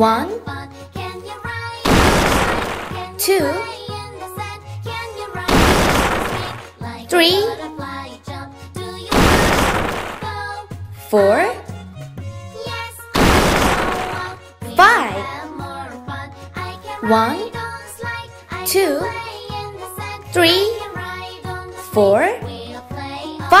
1, 2, 3, 4, 5.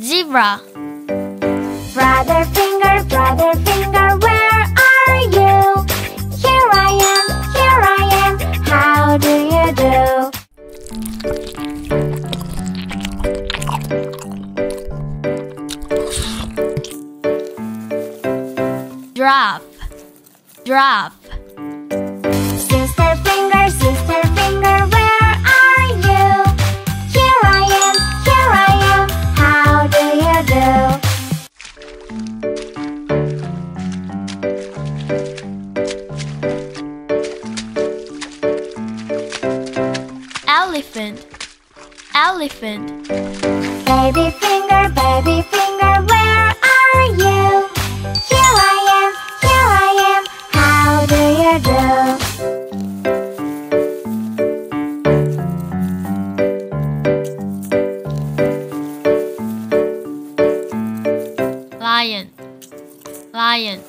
Zebra. Brother finger, where are you? Here I am, how do you do? Giraffe. Elephant. lion, lion.